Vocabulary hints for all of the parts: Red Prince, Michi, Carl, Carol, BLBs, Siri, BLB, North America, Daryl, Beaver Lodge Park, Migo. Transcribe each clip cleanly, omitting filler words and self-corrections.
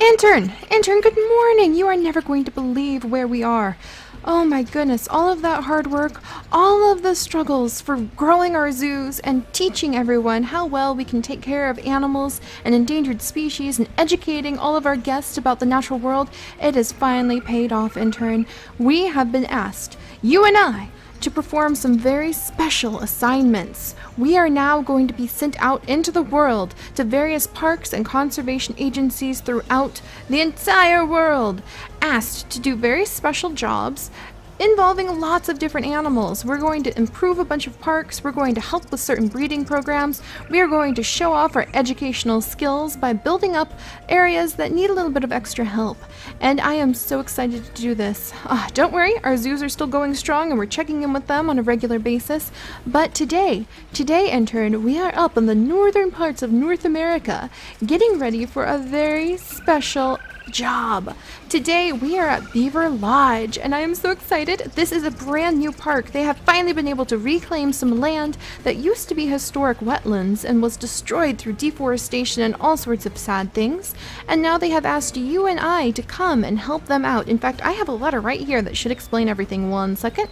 Intern, good morning. You are never going to believe where we are. Oh my goodness, all of that hard work, all of the struggles for growing our zoos and teaching everyone how well we can take care of animals and endangered species and educating all of our guests about the natural world, it has finally paid off, intern. We have been asked, you and I, to perform some very special assignments. We are now going to be sent out into the world to various parks and conservation agencies throughout the entire world, asked to do very special jobs involving lots of different animals. We're going to improve a bunch of parks, we're going to help with certain breeding programs, we are going to show off our educational skills by building up areas that need a little bit of extra help. And I am so excited to do this. Don't worry, our zoos are still going strong and we're checking in with them on a regular basis. But today intern, we are up in the northern parts of North America getting ready for a very special job. Today we are at Beaver Lodge and I am so excited. This is a brand new park. They have finally been able to reclaim some land that used to be historic wetlands and was destroyed through deforestation and all sorts of sad things. And now they have asked you and I to come and help them out. In fact, I have a letter right here that should explain everything. One second.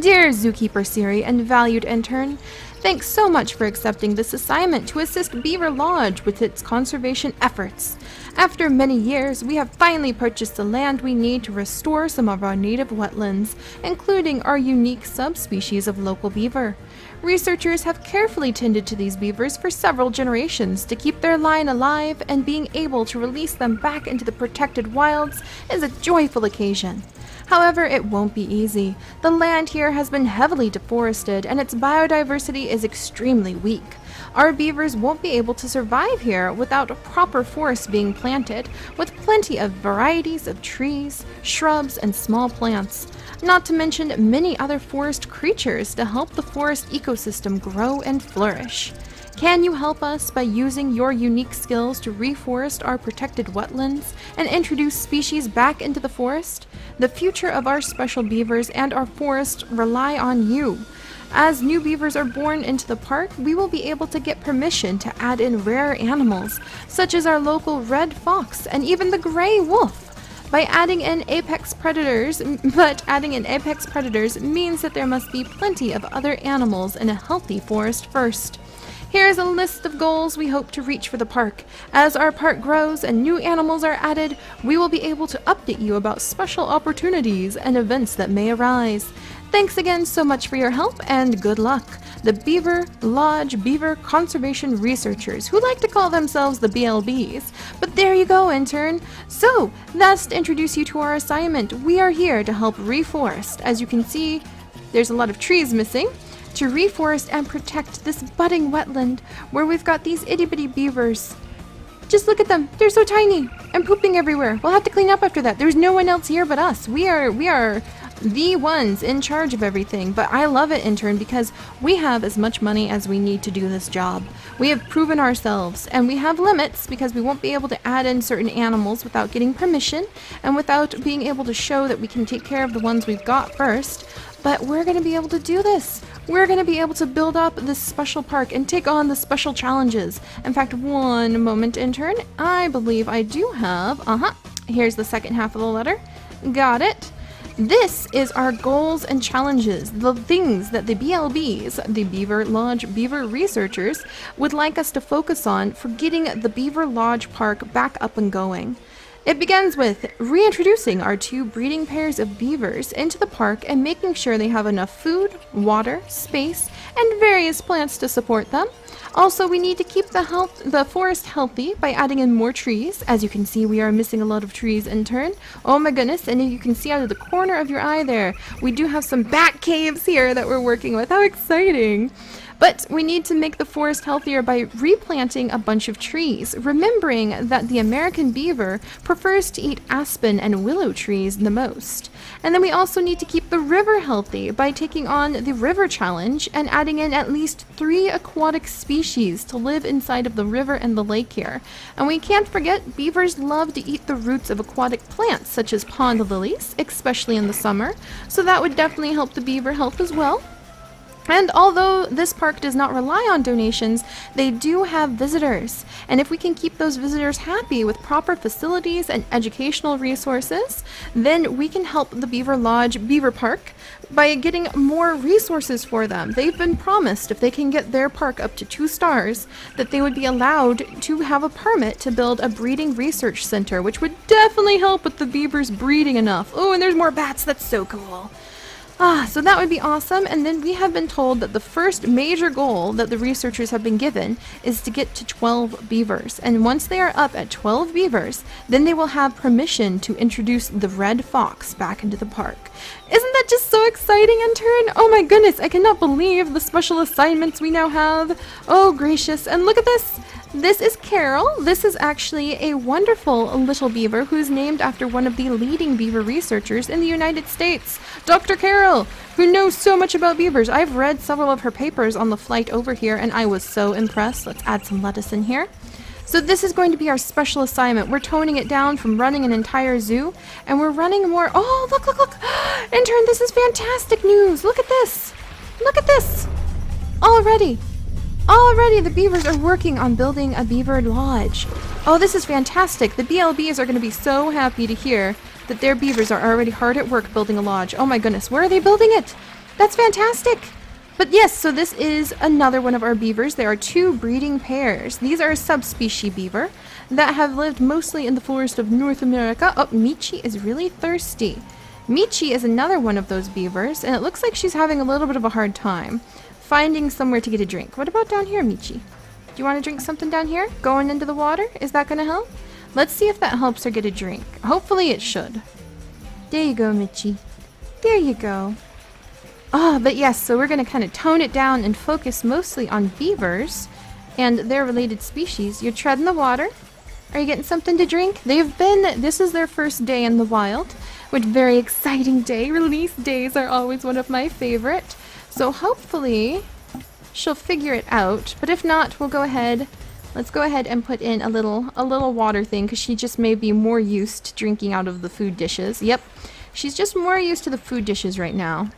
Dear Zookeeper Siri and valued intern, thanks so much for accepting this assignment to assist Beaver Lodge with its conservation efforts. After many years, we have finally purchased the land we need to restore some of our native wetlands, including our unique subspecies of local beaver. Researchers have carefully tended to these beavers for several generations to keep their line alive, and being able to release them back into the protected wilds is a joyful occasion. However, it won't be easy. The land here has been heavily deforested and its biodiversity is extremely weak. Our beavers won't be able to survive here without proper forests being planted, with plenty of varieties of trees, shrubs, and small plants, not to mention many other forest creatures to help the forest ecosystem grow and flourish. Can you help us by using your unique skills to reforest our protected wetlands and introduce species back into the forest? The future of our special beavers and our forest rely on you. As new beavers are born into the park, we will be able to get permission to add in rare animals, such as our local red fox and even the gray wolf. By adding in apex predators means that there must be plenty of other animals in a healthy forest first. Here is a list of goals we hope to reach for the park. As our park grows and new animals are added, we will be able to update you about special opportunities and events that may arise. Thanks again so much for your help and good luck. The Beaver Lodge Beaver Conservation Researchers, who like to call themselves the BLBs. But there you go, intern. So, that's to introduce you to our assignment. We are here to help reforest. As you can see, there's a lot of trees missing. To reforest and protect this budding wetland where we've got these itty-bitty beavers. Just look at them, they're so tiny and pooping everywhere. We'll have to clean up after that. There's no one else here but us. We are the ones in charge of everything, but I love it, intern, because we have as much money as we need to do this job. We have proven ourselves, and we have limits because we won't be able to add in certain animals without getting permission and without being able to show that we can take care of the ones we've got first. But we're going to be able to do this. We're going to be able to build up this special park and take on the special challenges. In fact, one moment, intern. I believe I do have... Here's the second half of the letter. Got it. This is our goals and challenges, the things that the BLBs, the Beaver Lodge Beaver Researchers, would like us to focus on for getting the Beaver Lodge Park back up and going. It begins with reintroducing our two breeding pairs of beavers into the park and making sure they have enough food, water, space, and various plants to support them. Also, we need to keep the forest healthy by adding in more trees. As you can see, we are missing a lot of trees, intern. Oh my goodness, and you can see out of the corner of your eye there, we do have some bat caves here that we're working with. How exciting! But we need to make the forest healthier by replanting a bunch of trees, remembering that the American beaver prefers to eat aspen and willow trees the most. And then we also need to keep the river healthy by taking on the river challenge and adding in at least 3 aquatic species to live inside of the river and the lake here. And we can't forget, beavers love to eat the roots of aquatic plants such as pond lilies, especially in the summer, so that would definitely help the beaver health as well. And although this park does not rely on donations, they do have visitors. And if we can keep those visitors happy with proper facilities and educational resources, then we can help the Beaver Lodge Beaver Park by getting more resources for them. They've been promised if they can get their park up to 2 stars, that they would be allowed to have a permit to build a breeding research center, which would definitely help with the beavers breeding enough. Oh, and there's more bats. That's so cool. So that would be awesome. And then we have been told that the first major goal that the researchers have been given is to get to 12 beavers. And once they are up at 12 beavers, then they will have permission to introduce the red fox back into the park. Isn't that just so exciting, intern? Oh my goodness, I cannot believe the special assignments we now have. Oh gracious, and look at this. This is Carol. This is actually a wonderful little beaver who's named after one of the leading beaver researchers in the United States, Dr. Carol, who knows so much about beavers. I've read several of her papers on the flight over here, and I was so impressed. Let's add some lettuce in here. So this is going to be our special assignment. We're toning it down from running an entire zoo, and we're running more. Oh, look, look, look. Intern, this is fantastic news. Look at this. Look at this. Already, the beavers are working on building a beaver lodge. Oh, this is fantastic. The BLBs are going to be so happy to hear that their beavers are already hard at work building a lodge. Oh my goodness, where are they building it? That's fantastic. But yes, so this is another one of our beavers. There are 2 breeding pairs. These are a subspecies beaver that have lived mostly in the forest of North America. Oh, Michi is really thirsty. Michi is another one of those beavers, and it looks like she's having a little bit of a hard time finding somewhere to get a drink. What about down here, Michi? Do you want to drink something down here? Going into the water? Is that going to help? Let's see if that helps her get a drink. Hopefully it should. There you go, Michi. There you go. Oh, but yes, so we're going to kind of tone it down and focus mostly on beavers and their related species. You're treading the water. Are you getting something to drink? This is their first day in the wild, which very exciting day. Release days are always one of my favorite. So hopefully she'll figure it out, but if not, we'll go ahead. Let's go ahead and put in a little water thing, because she just may be more used to drinking out of the food dishes. Yep, she's just more used to the food dishes right now.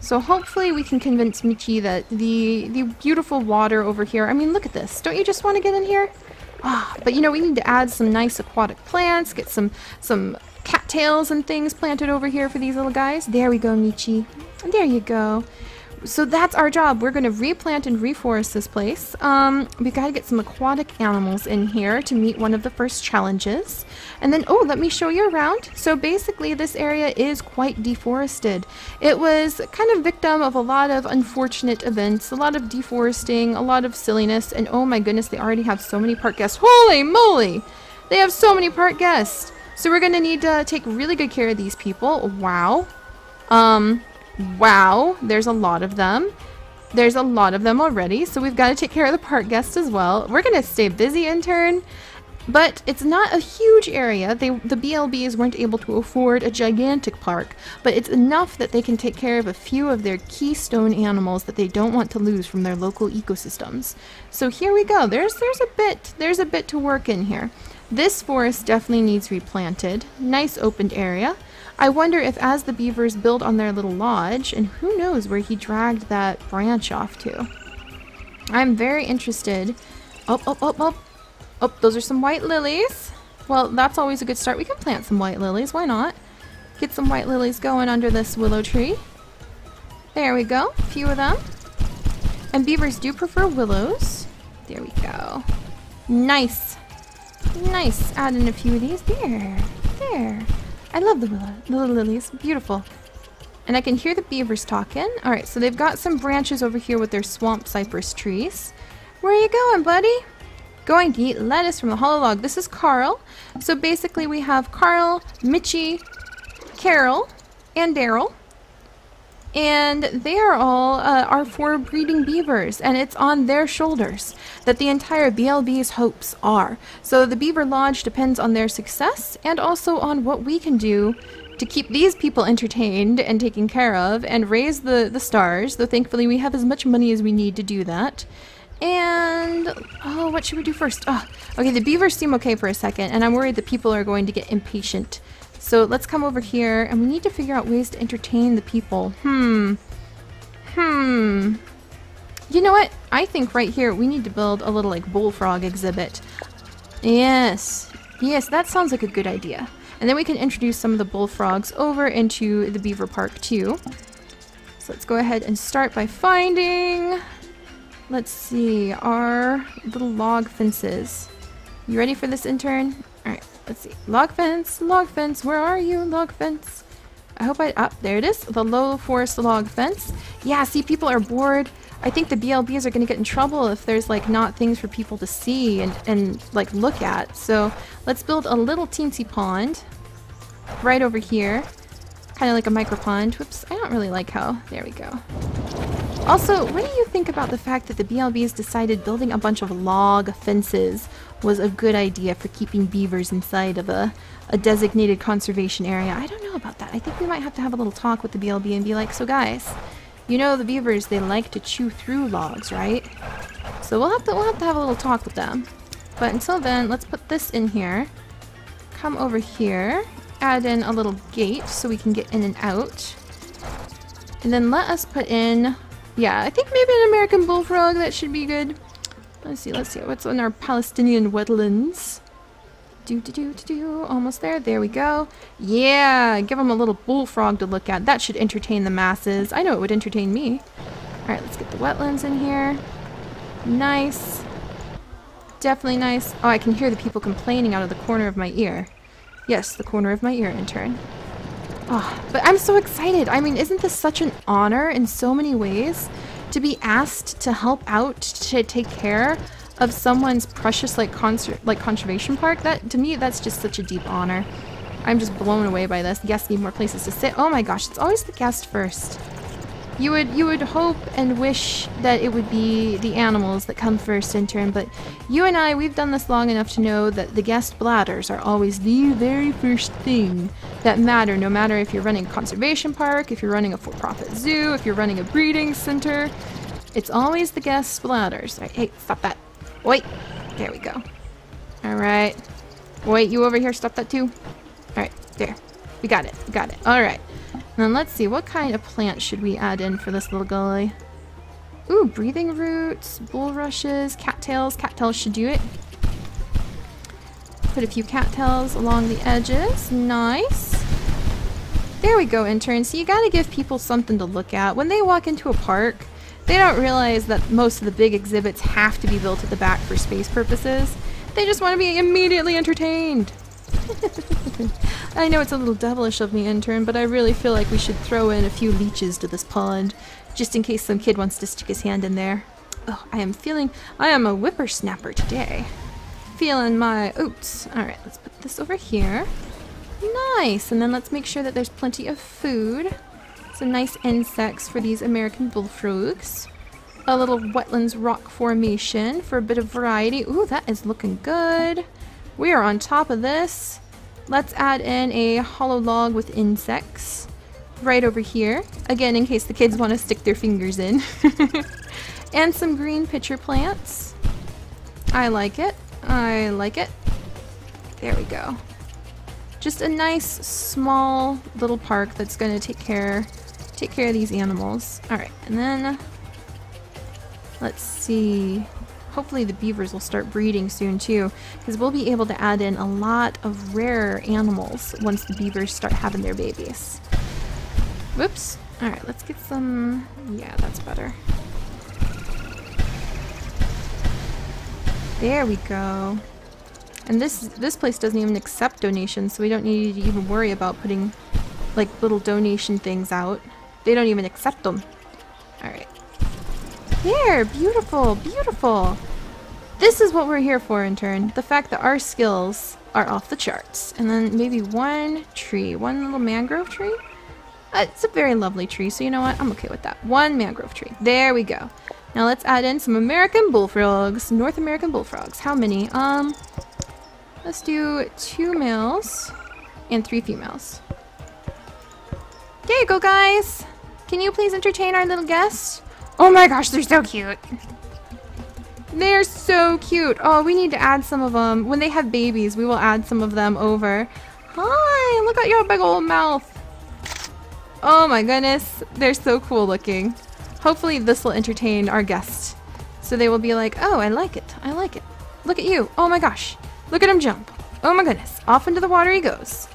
So hopefully we can convince Michi that the beautiful water over here, I mean, look at this. Don't you just want to get in here? Ah, but you know, we need to add some nice aquatic plants, get some cattails and things planted over here for these little guys. There we go, Michi. There you go. So that's our job. We're going to replant and reforest this place. We got to get some aquatic animals in here to meet one of the first challenges. And then, oh, let me show you around. So basically this area is quite deforested. It was kind of victim of a lot of unfortunate events, a lot of deforesting, a lot of silliness. And oh my goodness, they already have so many park guests. Holy moly! They have so many park guests. So we're going to need to take really good care of these people. Wow. Wow, there's a lot of them. There's a lot of them already, so we've got to take care of the park guests as well. We're going to stay busy, intern, but it's not a huge area. The BLBs weren't able to afford a gigantic park, but it's enough that they can take care of a few of their keystone animals that they don't want to lose from their local ecosystems. So here we go. There's a bit to work in here. This forest definitely needs replanted. Nice opened area. I wonder if as the beavers build on their little lodge, and who knows where he dragged that branch off to. I'm very interested. Oh, those are some white lilies. Well, that's always a good start. We can plant some white lilies. Why not? Get some white lilies going under this willow tree. There we go. A few of them. And beavers do prefer willows. There we go. Nice. Nice. Add in a few of these. There. There. I love the little lilies. Beautiful. And I can hear the beavers talking. Alright, so they've got some branches over here with their swamp cypress trees. Where are you going, buddy? Going to eat lettuce from the hollow log. This is Carl. So basically we have Carl, Michi, Carol, and Daryl. And they are all our 4 breeding beavers, and it's on their shoulders that the entire BLB's hopes are. So the Beaver Lodge depends on their success and also on what we can do to keep these people entertained and taken care of and raise the stars, though thankfully we have as much money as we need to do that. And, oh, what should we do first? Oh, okay, the beavers seem okay for a second, and I'm worried that people are going to get impatient. So let's come over here, and we need to figure out ways to entertain the people. You know what? I think right here we need to build a little like bullfrog exhibit. Yes. Yes, that sounds like a good idea. And then we can introduce some of the bullfrogs over into the beaver park too. So let's go ahead and start by finding... Let's see, our little log fences. You ready for this, intern? Alright, let's see. Log fence, where are you, log fence? I hope I... Up, there it is, the low forest log fence. Yeah, see, people are bored. I think the BLBs are going to get in trouble if there's like not things for people to see and like look at. So let's build a little teensy pond right over here. Kind of like a micro pond. Whoops, I don't really like how... There we go. Also, what do you think about the fact that the BLBs decided building a bunch of log fences was a good idea for keeping beavers inside of a designated conservation area? I don't know about that. I think we might have to have a little talk with the BLB and be like, so guys, you know the beavers, they like to chew through logs, right? So we'll have to have a little talk with them. But until then, let's put this in here. Come over here, add in a little gate so we can get in and out. And then let us put in... Yeah, I think maybe an American bullfrog, that should be good. Let's see, what's on our Palestinian wetlands? Almost there, there we go. Yeah, give them a little bullfrog to look at. That should entertain the masses. I know it would entertain me. Alright, let's get the wetlands in here. Nice. Definitely nice. Oh, I can hear the people complaining out of the corner of my ear. Yes, the corner of my ear, intern. Oh, but I'm so excited. I mean, isn't this such an honor in so many ways to be asked to help out, to take care of someone's precious conservation park? That, to me, that's just such a deep honor. I'm just blown away by this. Guests need more places to sit. Oh my gosh, it's always the guest first. You would hope and wish that it would be the animals that come first, intern, but you and I, we've done this long enough to know that the guest bladders are always the very first thing that matter, no matter if you're running a conservation park, if you're running a for-profit zoo, if you're running a breeding center. It's always the guest bladders. All right, hey, stop that. Wait, there we go. All right. Wait, you over here, stop that too. All right, there. We got it, we got it. All right. And let's see, what kind of plant should we add in for this little gully? Ooh, breathing roots, bulrushes, cattails. Cattails should do it. Put a few cattails along the edges. Nice. There we go, intern. So you gotta give people something to look at. When they walk into a park, they don't realize that most of the big exhibits have to be built at the back for space purposes. They just want to be immediately entertained. I know it's a little devilish of me, intern, but I really feel like we should throw in a few leeches to this pond, just in case some kid wants to stick his hand in there. Oh, I am a whippersnapper today. Feeling my oats. Alright, let's put this over here. Nice! And then let's make sure that there's plenty of food. Some nice insects for these American bullfrogs. A little wetlands rock formation for a bit of variety. Ooh, that is looking good. We are on top of this. Let's add in a hollow log with insects right over here. Again, in case the kids want to stick their fingers in. And some green pitcher plants. I like it. I like it. There we go. Just a nice, small little park that's going to take care of these animals. All right, and then let's see. Hopefully the beavers will start breeding soon too, because we'll be able to add in a lot of rare animals once the beavers start having their babies. Whoops. All right, let's get some... Yeah, that's better. There we go. And this place doesn't even accept donations, so we don't need to even worry about putting like little donation things out. They don't even accept them. All right. There! Beautiful! Beautiful! This is what we're here for, intern. The fact that our skills are off the charts. And then maybe one tree. One little mangrove tree? It's a very lovely tree, so you know what? I'm okay with that. One mangrove tree. There we go. Now let's add in some American bullfrogs. North American bullfrogs. How many? Let's do 2 males and 3 females. There you go, guys! Can you please entertain our little guests? Oh my gosh, they're so cute. They're so cute. Oh, we need to add some of them. When they have babies, we will add some of them over. Hi, look at your big old mouth. Oh my goodness, they're so cool looking. Hopefully this will entertain our guests. So they will be like, oh, I like it. I like it. Look at you. Oh my gosh. Look at him jump. Oh my goodness. Off into the water he goes.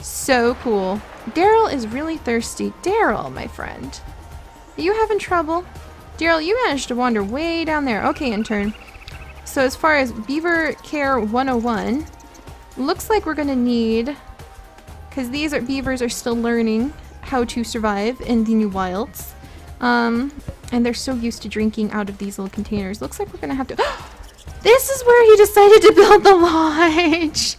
So cool. Daryl is really thirsty. Daryl, my friend. Are you having trouble? Daryl, you managed to wander way down there. Okay, intern. So as far as Beaver Care 101, looks like we're going to need... Because these beavers are still learning how to survive in the new wilds. And they're so used to drinking out of these little containers. Looks like we're going to have to... This is where he decided to build the lodge!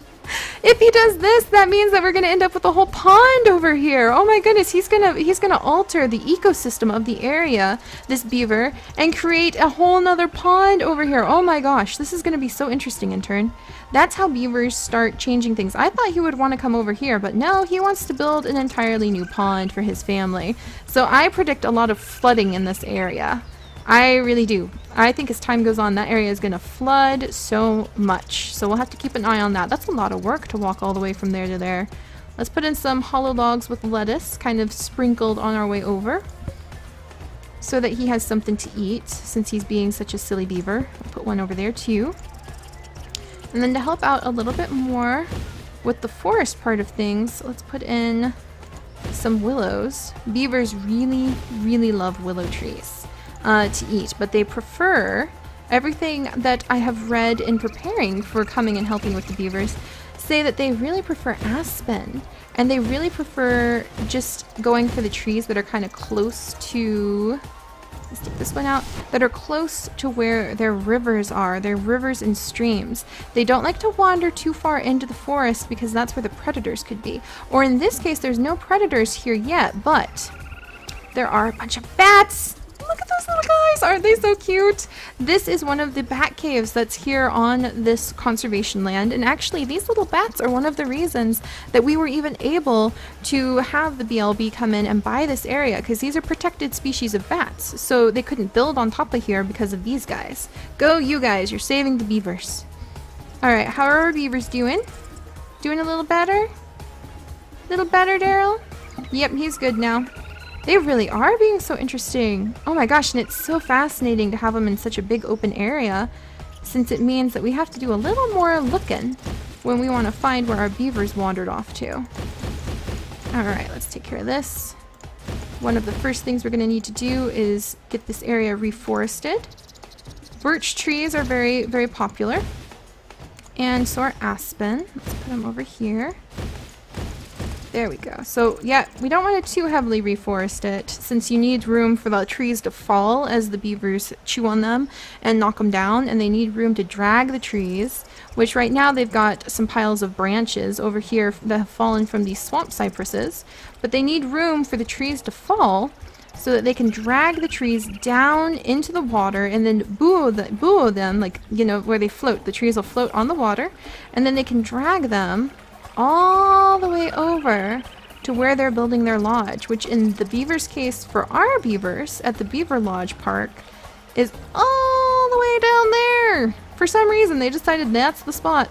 If he does this, that means that we're going to end up with a whole pond over here. Oh my goodness, he's going to alter the ecosystem of the area, this beaver, and create a whole nother pond over here. Oh my gosh, this is going to be so interesting, intern. That's how beavers start changing things. I thought he would want to come over here, but no, he wants to build an entirely new pond for his family. So I predict a lot of flooding in this area. I really do. I think as time goes on, that area is going to flood so much. So we'll have to keep an eye on that. That's a lot of work to walk all the way from there to there. Let's put in some hollow logs with lettuce, kind of sprinkled on our way over, so that he has something to eat, since he's being such a silly beaver. I'll put one over there too. And then to help out a little bit more with the forest part of things, let's put in some willows. Beavers really, really love willow trees. To eat, but they prefer everything that I have read in preparing for coming and helping with the beavers say that they really prefer aspen, and they really prefer just going for the trees that are kind of close to, let's take this one out, that are close to where their rivers are, their rivers and streams. They don't like to wander too far into the forest because that's where the predators could be. Or in this case, there's no predators here yet, but there are a bunch of bats. Look at those little guys! Aren't they so cute? This is one of the bat caves that's here on this conservation land, and actually these little bats are one of the reasons that we were even able to have the BLB come in and buy this area, because these are protected species of bats, so they couldn't build on top of here because of these guys. Go you guys! You're saving the beavers. Alright, how are our beavers doing? Doing a little better? Little better, Daryl? Yep, he's good now. They really are being so interesting. Oh my gosh, and it's so fascinating to have them in such a big open area, since it means that we have to do a little more looking when we want to find where our beavers wandered off to. Alright, let's take care of this. One of the first things we're going to need to do is get this area reforested. Birch trees are very, very popular. And so are aspen. Let's put them over here. There we go. So yeah, we don't want to too heavily reforest it, since you need room for the trees to fall as the beavers chew on them and knock them down, and they need room to drag the trees, which right now they've got some piles of branches over here that have fallen from these swamp cypresses, but they need room for the trees to fall so that they can drag the trees down into the water and then buoy them, like, you know, where they float. The trees will float on the water, and then they can drag them all the way over to where they're building their lodge, which in the beaver's case, for our beavers at the Beaver Lodge Park, is all the way down there. For some reason they decided that's the spot,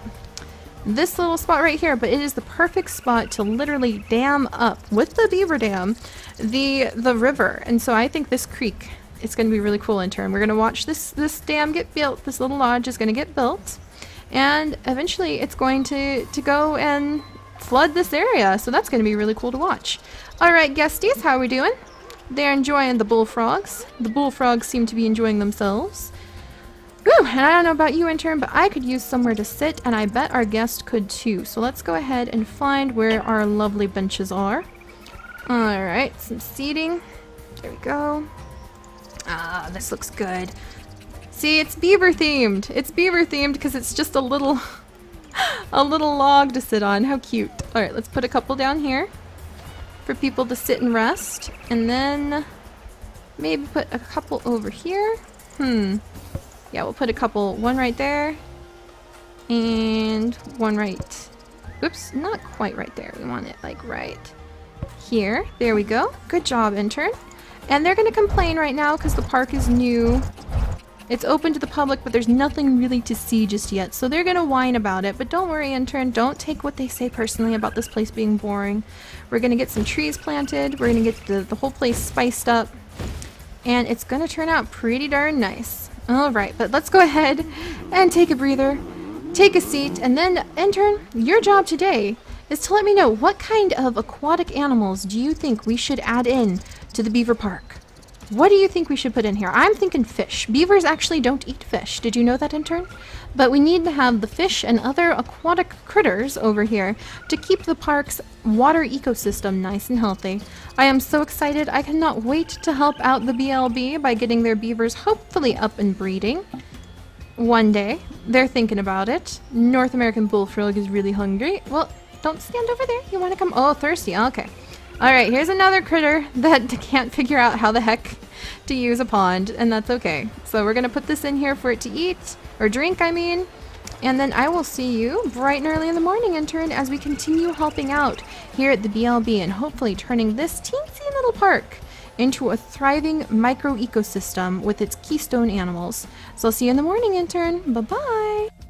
this little spot right here, but it is the perfect spot to literally dam up with the beaver dam the river. And so I think this creek, it's going to be really cool in turn. We're going to watch this dam get built. This little lodge is going to get built, and eventually it's going to go and flood this area, so that's going to be really cool to watch. Alright, guesties, how are we doing? They're enjoying the bullfrogs. The bullfrogs seem to be enjoying themselves. Whew, and I don't know about you, intern, but I could use somewhere to sit, and I bet our guest could too. So let's go ahead and find where our lovely benches are. Alright, some seating. There we go. Ah, this looks good. See, it's beaver themed. It's beaver themed because it's just a little log to sit on. How cute. All right, let's put a couple down here for people to sit and rest, and then maybe put a couple over here. Yeah, we'll put a couple, one right there and one right, oops, not quite right there. We want it like right here. There we go. Good job, intern. And they're going to complain right now because the park is new. It's open to the public, but there's nothing really to see just yet, so they're going to whine about it. But don't worry, intern, don't take what they say personally about this place being boring. We're going to get some trees planted, we're going to get the whole place spiced up, and it's gonna turn out pretty darn nice. Alright, but let's go ahead and take a breather, take a seat, and then intern, your job today is to let me know what kind of aquatic animals do you think we should add in to the beaver park? What do you think we should put in here? I'm thinking fish. Beavers actually don't eat fish. Did you know that, intern? But we need to have the fish and other aquatic critters over here to keep the park's water ecosystem nice and healthy. I am so excited. I cannot wait to help out the BLB by getting their beavers hopefully up and breeding. One day. They're thinking about it. North American bullfrog is really hungry. Well, don't stand over there. You want to come? Oh, thirsty. Okay. Alright, here's another critter that can't figure out how the heck to use a pond, and that's okay. So we're gonna put this in here for it to eat, or drink, I mean. And then I will see you bright and early in the morning, intern, as we continue helping out here at the BLB and hopefully turning this teensy little park into a thriving micro-ecosystem with its keystone animals. So I'll see you in the morning, intern. Bye-bye!